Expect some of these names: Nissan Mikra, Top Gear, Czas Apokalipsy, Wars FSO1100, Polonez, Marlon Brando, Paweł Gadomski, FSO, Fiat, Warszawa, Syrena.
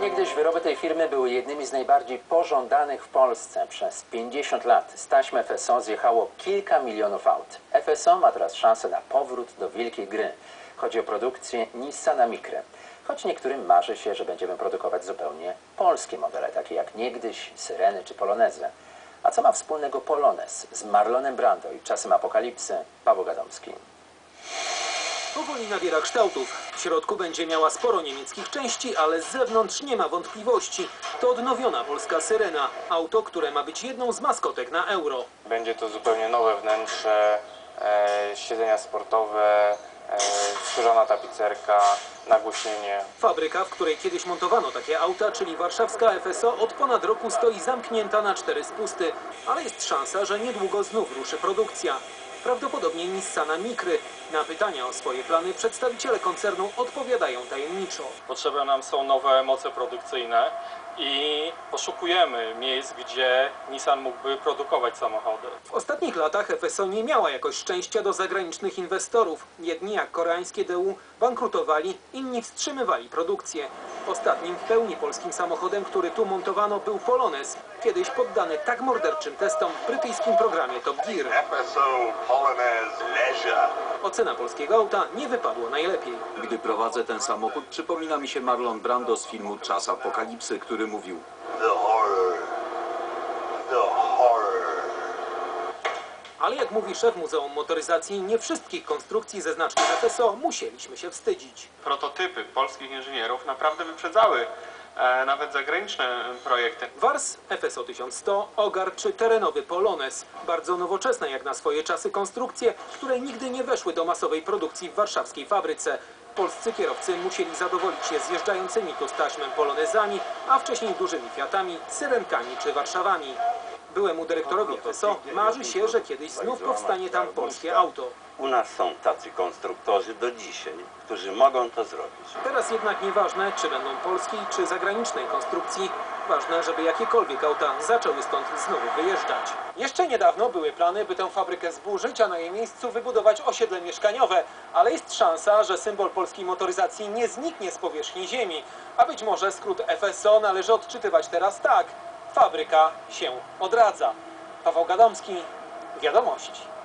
Niegdyś wyroby tej firmy były jednymi z najbardziej pożądanych w Polsce. Przez 50 lat z taśmy FSO zjechało kilka milionów aut. FSO ma teraz szansę na powrót do wielkiej gry. Chodzi o produkcję Nissana Mikry. Choć niektórym marzy się, że będziemy produkować zupełnie polskie modele, takie jak niegdyś Syreny czy Polonezy. A co ma wspólnego Polonez z Marlonem Brando i Czasem Apokalipsy? Paweł Gadomski. Powoli nabiera kształtów. W środku będzie miała sporo niemieckich części, ale z zewnątrz nie ma wątpliwości. To odnowiona polska Syrena. Auto, które ma być jedną z maskotek na Euro. Będzie to zupełnie nowe wnętrze, siedzenia sportowe, skórzana tapicerka, nagłośnienie. Fabryka, w której kiedyś montowano takie auta, czyli warszawska FSO, od ponad roku stoi zamknięta na 4 spusty. Ale jest szansa, że niedługo znów ruszy produkcja. Prawdopodobnie Nissana Mikry. Na pytania o swoje plany przedstawiciele koncernu odpowiadają tajemniczo. Potrzebne nam są nowe moce produkcyjne i poszukujemy miejsc, gdzie Nissan mógłby produkować samochody. W ostatnich latach FSO nie miała jakoś szczęścia do zagranicznych inwestorów. Jedni, jak koreańskie DU, bankrutowali, inni wstrzymywali produkcję. Ostatnim w pełni polskim samochodem, który tu montowano, był Polonez, kiedyś poddany tak morderczym testom w brytyjskim programie Top Gear. FSO Polonez Leisure. Ocena polskiego auta nie wypadła najlepiej. Gdy prowadzę ten samochód, przypomina mi się Marlon Brando z filmu Czas Apokalipsy, który mówił: The horror. The horror. Ale jak mówi szef Muzeum Motoryzacji, nie wszystkich konstrukcji ze znaczkiem FSO musieliśmy się wstydzić. Prototypy polskich inżynierów naprawdę wyprzedzały nawet zagraniczne projekty. Wars FSO1100, Ogar czy terenowy Polonez. Bardzo nowoczesne jak na swoje czasy konstrukcje, które nigdy nie weszły do masowej produkcji w warszawskiej fabryce. Polscy kierowcy musieli zadowolić się zjeżdżającymi tu z taśmę Polonezami, a wcześniej dużymi Fiatami, Syrenkami czy Warszawami. Byłemu dyrektorowi FSO marzy się, że kiedyś znów powstanie tam polskie auto. U nas są tacy konstruktorzy do dzisiaj, którzy mogą to zrobić. Teraz jednak nieważne, czy będą polskiej, czy zagranicznej konstrukcji. Ważne, żeby jakiekolwiek auta zaczęły stąd znowu wyjeżdżać. Jeszcze niedawno były plany, by tę fabrykę zburzyć, a na jej miejscu wybudować osiedle mieszkaniowe. Ale jest szansa, że symbol polskiej motoryzacji nie zniknie z powierzchni ziemi. A być może skrót FSO należy odczytywać teraz tak. Fabryka się odradza. Paweł Gadomski, Wiadomości.